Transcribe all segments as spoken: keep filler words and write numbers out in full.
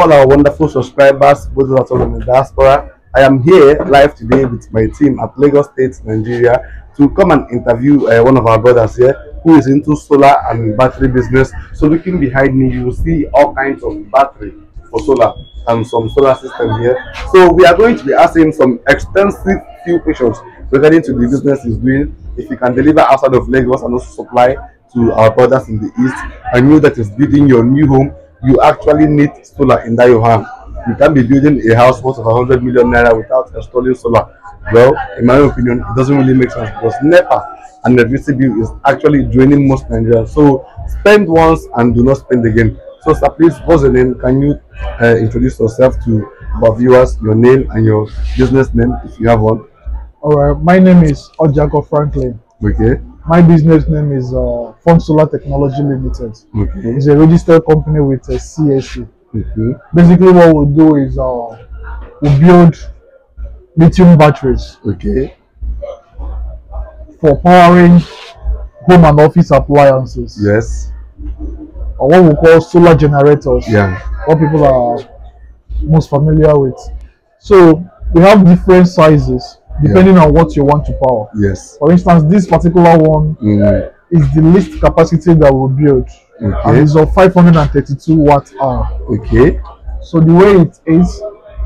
all our wonderful subscribers, both of us in the diaspora. I am here live today with my team at Lagos State, Nigeria, to come and interview uh, one of our brothers here who is into solar and battery business. So looking behind me, you will see all kinds of battery for solar and some solar system here. So we are going to be asking some extensive few questions regarding to the business he's doing, if he can deliver outside of Lagos and also supply to our brothers in the East. I know that is building your new home, you actually need solar in that your hand. You can be building a house worth of one hundred million naira without installing solar. Well, in my opinion, it doesn't really make sense because NEPA and the electricity bill is actually draining most Nigerians. So spend once and do not spend again. So sir, please, what's your name? Can you uh, introduce yourself to our viewers, your name and your business name if you have one? All right, my name is Ojago Franklin. Okay. My business name is uh, Solar Technology Limited. Okay. It's a registered company with a C A C. Mm-hmm. Basically, what we'll do is uh, we build lithium batteries. Okay. For powering home and office appliances. Yes. Or what we call solar generators. Yeah. What people are most familiar with. So we have different sizes depending yeah. on what you want to power. Yes. For instance, this particular one mm. is the least capacity that we build. Okay. And it's of five hundred thirty-two watt hour. Okay. So the way it is,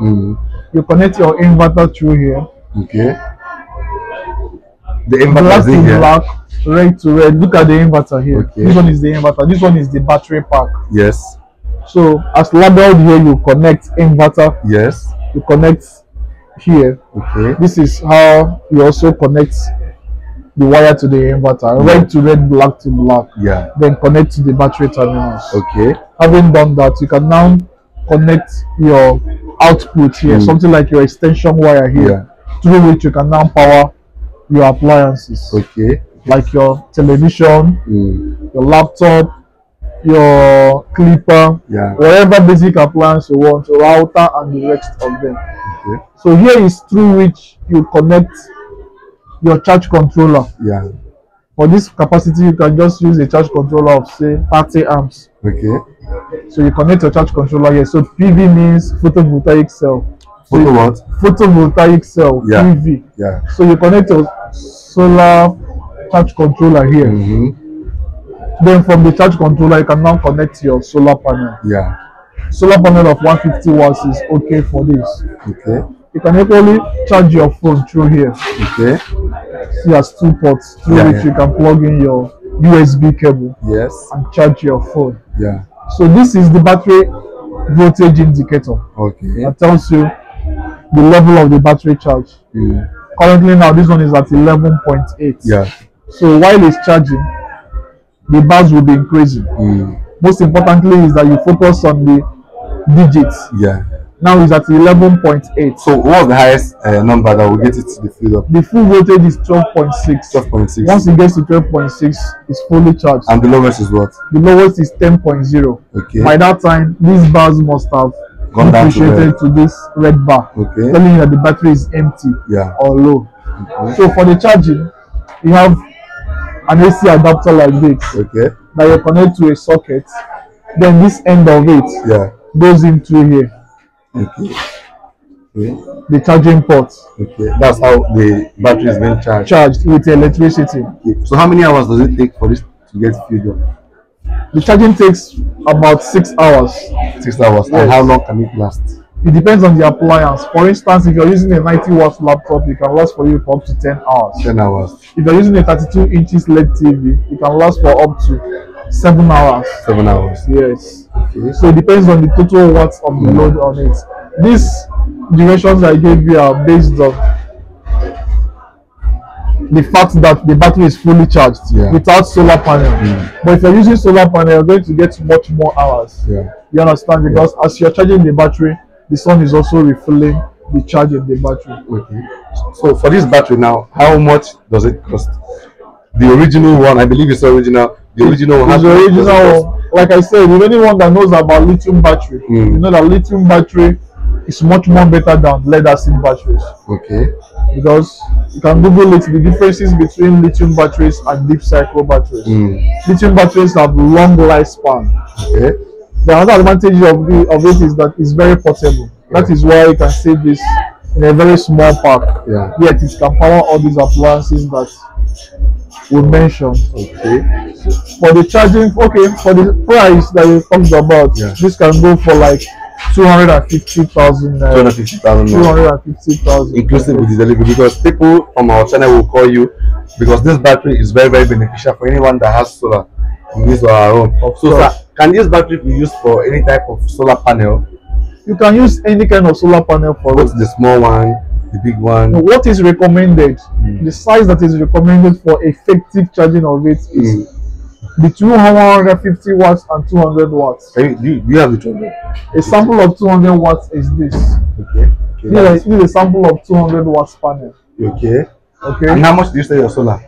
mm. you connect your inverter through here. Okay. The inverter is in here. Black, red to red. Look at the inverter here. Okay. This one is the inverter. This one is the battery pack. Yes. So as labeled here, you connect inverter. Yes. You connect here. Okay. This is how you also connect the wire to the inverter. Yeah. Red to red, black to black. Yeah. Then connect to the battery terminals. Okay. Having done that, you can now connect your output here, mm. something like your extension wire here, yeah. through which you can now power your appliances. Okay. Like your television, mm. your laptop, your clipper, yeah. whatever basic appliance you want, your router and the rest of them. Okay. So here is through which you connect your charge controller. Yeah. For this capacity, you can just use a charge controller of say thirty amps. Okay. So you connect your charge controller here. So P V means photovoltaic cell. So Photo what? Photovoltaic cell. Yeah. P V. Yeah. So you connect your solar charge controller here. Mm-hmm. Then from the charge controller, you can now connect your solar panel. Yeah. Solar panel of one hundred fifty watts is okay for this. Okay. You can equally charge your phone through here. Okay. See, has two ports through yeah, which yeah. you can plug in your U S B cable. Yes. And charge your phone. Yeah. So this is the battery voltage indicator. Okay. That tells you the level of the battery charge. Mm. Currently now this one is at eleven point eight. Yeah. So while it's charging, the bars will be increasing. Mm. Most importantly is that you focus on the digits. Yeah. Now it's at eleven point eight. So what's the highest uh, number that will get it to the field up? The full voltage is twelve point six. twelve point six. Once it gets to twelve point six, it's fully charged. And the lowest is what? The lowest is ten point zero. Okay. By that time, these bars must have gone down to, to this red bar. Okay. Telling you that the battery is empty yeah. or low. Okay. So for the charging, you have an A C adapter like this. Okay. That you connect to a socket. Then this end of it yeah. goes into here. Okay. Okay. The charging port. Okay. That's how the battery is being charged. Charged with electricity. Okay. So how many hours does it take for this to get filled up? The charging takes about six hours. Six hours. Yes. And how long can it last? It depends on the appliance. For instance, if you're using a ninety watt laptop, it can last for you for up to ten hours. ten hours. If you're using a thirty-two inches L E D T V, it can last for up to seven hours. seven hours. Yes. Okay. So it depends on the total watts of the mm. load on it. These durations I gave you are based on the fact that the battery is fully charged yeah. without solar panel. Mm. But if you're using solar panel, you're going to get much more hours. Yeah. You understand? Because yeah. as you're charging the battery, the sun is also refilling the charge of the battery. Okay. So for this battery now, how much does it cost? The original one, I believe it's original. The original one. The original one, like I said, if anyone that knows about lithium battery, mm. you know that lithium battery is much more better than lead acid batteries. Okay. Because you can Google it, the differences between lithium batteries and deep cycle batteries. Mm. Lithium batteries have long lifespan. Okay. The other advantage of, the, of it is that it's very portable. Yeah. That is why you can see this in a very small park. Yeah. Yet it can power all these appliances that we mentioned. Okay. For the charging, okay, for the price that we talked about, yeah. this can go for like two hundred fifty thousand. Uh, two hundred fifty thousand. two hundred fifty thousand. Inclusive with the delivery, because people from our channel will call you, because this battery is very, very beneficial for anyone that has solar. We use our own. So, sir, can this battery be used for any type of solar panel? You can use any kind of solar panel for What's it. The small one, the big one? No, what is recommended, mm. the size that is recommended for effective charging of it is mm. between one hundred fifty watts and two hundred watts. Hey, do, you, do you have the two hundred? A sample of two hundred watts is this. Okay. Okay, this is a sample of two hundred watts panel. Okay. Okay. And how much do you sell your solar?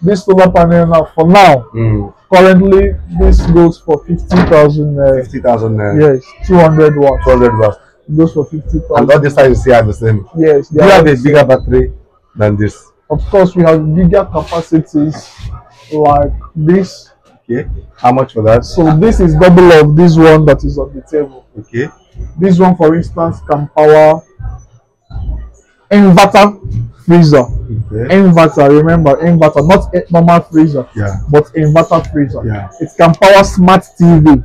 This solar panel now, for now, mm. currently this goes for fifty thousand. Uh, fifty thousand. Uh, yes, two hundred watts. two hundred watts. It goes for fifty thousand. And all the sizes here are the same. Yes. They you have a bigger battery than this. Of course, we have bigger capacities like this. Okay. How much for that? So this is double of this one that is on the table. Okay. This one, for instance, can power inverter. Freezer, okay. Inverter. Remember, inverter, not a normal freezer, yeah. but inverter freezer. Yeah. It can power smart T V,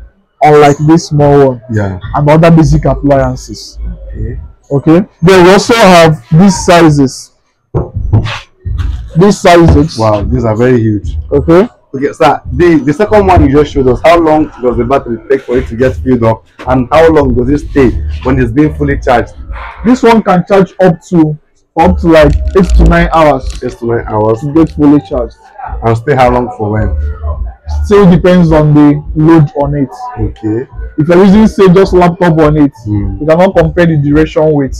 unlike this small one, yeah. and other basic appliances. Okay. Okay. They also have these sizes. These sizes. Wow, these are very huge. Okay. Okay, sir. The the second one you just showed us. How long does the battery take for it to get filled up, and how long does it stay when it's being fully charged? This one can charge up to. Up to like eight to nine hours. Eight to nine hours. To get fully charged. And stay how long for when? Still depends on the load on it. Okay. If you're using, say, just laptop on it, mm. you cannot compare the duration with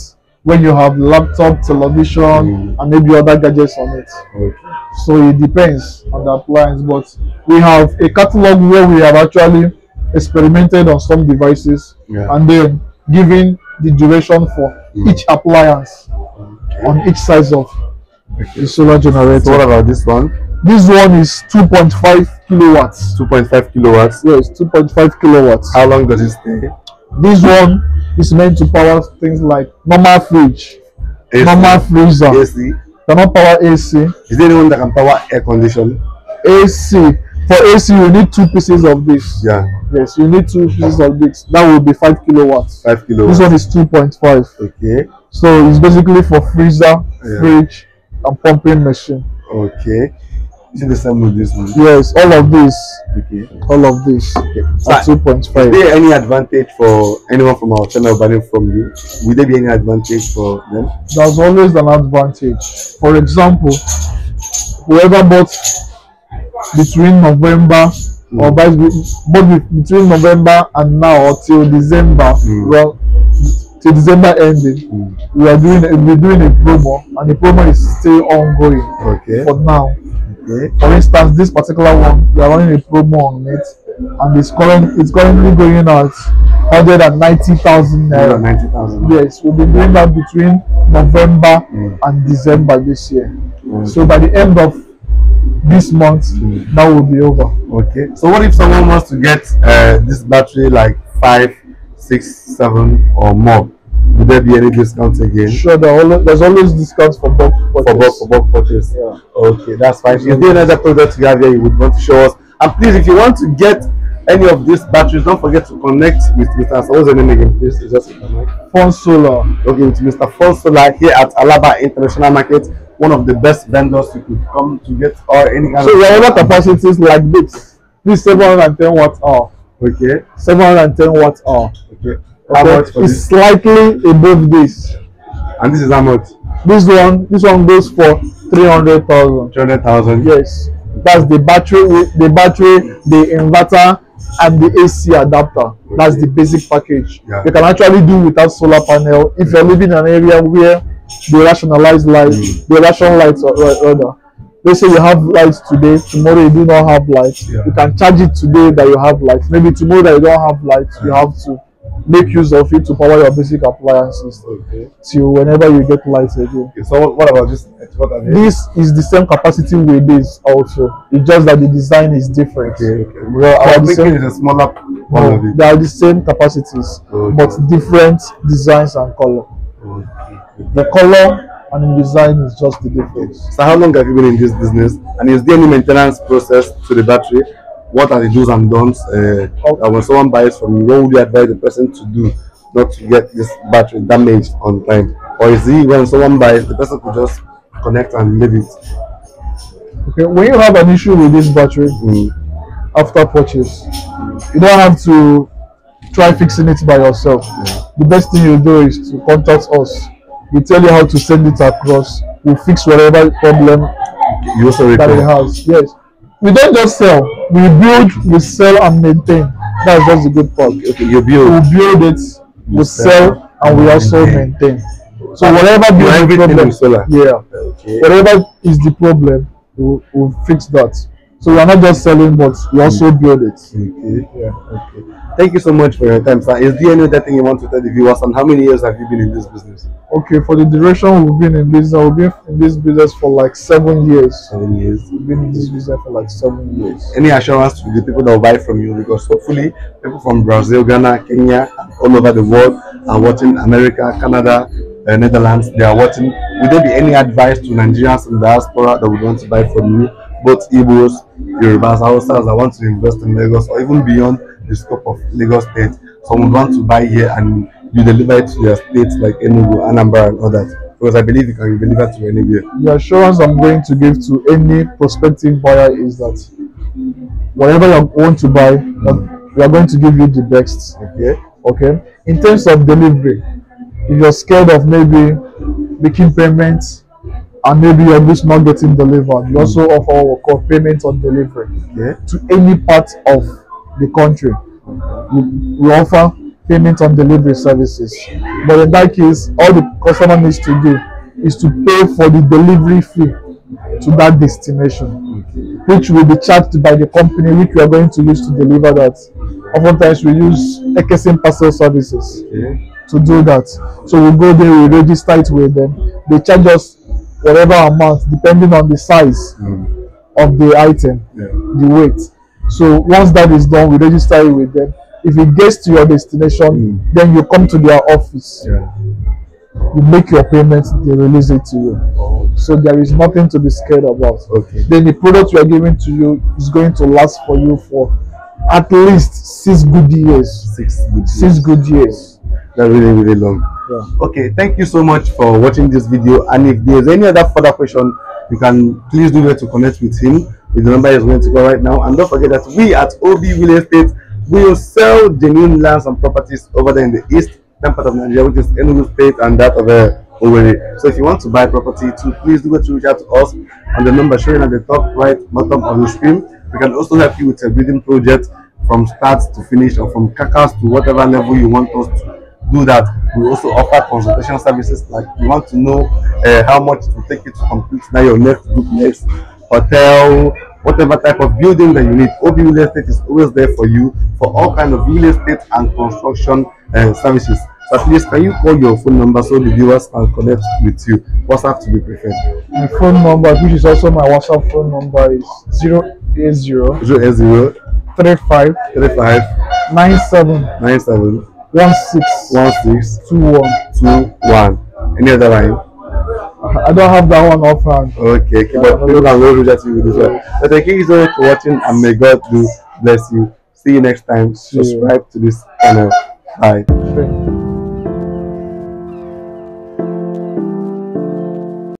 when you have laptop, television, mm. and maybe other gadgets on it. Okay. So it depends on the appliance. But we have a catalog where we have actually experimented on some devices, yeah. and then given the duration for mm. each appliance. On each size of okay. the solar generator. So what about this one? This one is two point five kilowatts. two point five kilowatts? Yes, two point five kilowatts. How long does it stay? This one is meant to power things like normal fridge, A C. Normal freezer. A C. Cannot power A C. Is there anyone that can power air conditioning? A C. For A C, you need two pieces of this. Yeah. Yes, you need two pieces of this. That will be five kilowatts. five kilowatts. This one is two point five. Okay. So it's basically for freezer, yeah. fridge, and pumping machine. Okay. Is it the same with this one? Yes, all of this. Okay. All of this. Okay. At two point five. Is there any advantage for anyone from our channel buying from you? Will there be any advantage for them? There's always an advantage. For example, whoever bought between November mm. or buys both between November and now or till December, mm. well. Till December ending, mm. we are doing a, we're doing a promo, and the promo is still ongoing. Okay. For now, okay. For instance, this particular one, we are running a promo on it, and it's current it's currently going at hundred and ninety thousand. Hundred ninety thousand. Yes, we'll be doing that between November mm. and December this year. Mm. So by the end of this month, mm. that will be over. Okay. So what if someone wants to get uh, this battery like five? Six, seven, or more? Would there be any discounts again? Sure, there always, there's always discounts for bulk purchase. For bulk, for bulk purchase. Yeah. Okay, that's fine. Is there another product you have here you would want to show us? And please, if you want to get any of these batteries, don't forget to connect with Mister So what's your name again, please? It's just Fon Solar. Okay, with Mister Fon Solar here at Alaba International Market, one of the best vendors you could come to get or any kind so of. So there are other capacities like this. This seven hundred ten watts hour. Okay. seven hundred ten watts hour. Okay. How okay. much for it's this? Slightly above this. And this is how much? This one, this one goes for three hundred thousand. Three hundred thousand. Yes. That's the battery, the battery, the inverter, and the A C adapter. Okay. That's the basic package. Yeah. You can actually do without solar panel if you're living in an area where they rationalize lights, mm. they ration lights or rather. Let's say you have lights today, tomorrow you do not have lights. Yeah. You can charge it today that you have lights. Maybe tomorrow that you don't have lights, yeah. you have to make use of it to power your basic appliances. Okay. Till whenever you get light again. Okay, so what about this? This is the same capacity with this also. It's just that the design is different. Okay, okay. Well, I was thinking it's a smaller one of it. They are the same capacities, okay, but different designs and color. Okay. The color and the design is just the difference. Okay. So how long have you been in this business? And is there any maintenance process to the battery? What are the do's and don'ts? Uh, okay. When someone buys from you, what would you advise the person to do not to get this battery damaged on time? Or is it when someone buys, the person could just connect and leave it? Okay, when you have an issue with this battery mm. after purchase, you don't have to try fixing it by yourself. Mm. The best thing you do is to contact us. We tell you how to send it across. We fix whatever problem you also that it has. Yes. We don't just sell, we build, we sell and maintain. That's just the good part. Okay, you build. We build it, you we sell, sell and we also maintain. maintain. So whatever is the problem, solar. yeah, okay. whatever is the problem, we'll, we'll fix that. So we are not just selling, but we also build it. Okay. Yeah. Okay. Thank you so much for your time, sir. Is there any other thing you want to tell the viewers? And how many years have you been in this business? Okay, for the duration we've been in business, we've been in this business for like seven years. Seven years. We've been in this business for like seven years. Any assurance to the people that will buy from you? Because hopefully, people from Brazil, Ghana, Kenya, all over the world are watching. America, Canada, uh, Netherlands, they are watching. Would there be any advice to Nigerians in the diaspora that would want to buy from you? Both Igbos, Yorubas, Hausas, I want to invest in Lagos or even beyond the scope of Lagos State. Someone want to buy here and you deliver it to their states like Enugu, Anambra and others. Because I believe you can deliver to anywhere. The assurance I'm going to give to any prospective buyer is that whatever you want to buy, we are going to give you the best. Okay. Okay. In terms of delivery, if you're scared of maybe making payments, and maybe your goods not getting delivered, we also offer what we call payment on delivery okay. to any part of the country. We, we offer payment on delivery services. But in that case, all the customer needs to do is to pay for the delivery fee to that destination, okay. which will be charged by the company which we are going to use to deliver that. Oftentimes we use A K S parcel services okay. to do that. So we go there, we register it with them. They charge us whatever amount depending on the size mm. of the item, yeah. the weight. So once that is done, we register it with them. If it gets to your destination, mm. then you come to their office, yeah. you make your payment, they release it to you. Oh. So there is nothing to be scared about. Okay. Then the product we are giving to you is going to last for you for at least six good years. Six good years. Six good years. That's really, really long. Yeah. Okay, thank you so much for watching this video, and if there's any other further question, you can please do that to connect with him. The number is going to go right now, and don't forget that we at O B Real Estate will sell genuine lands and properties over there in the east part of Nigeria, which is Enugu State and that of uh, Owerri. So if you want to buy property too, please do go to reach out to us on the number showing at the top right bottom of the screen. We can also help you with a building project from start to finish, or from C A Cs to whatever level you want us to do that. We also offer consultation services, like you want to know uh, how much it will take you to complete now your next duplex, hotel, whatever type of building that you need. O B Real Estate is always there for you for all kind of real estate and construction uh, services. So please, can you call your phone number so the viewers can connect with you? WhatsApp to be preferred. My phone number, which is also my WhatsApp phone number, is zero eight zero three five three five nine seven nine seven one six one six two one two one. Any other line? I don't have that one offhand. Okay, okay, but people can go reach out to you with this one. But thank you so much for watching, and may God do bless you. See you next time. Subscribe to this channel. Bye.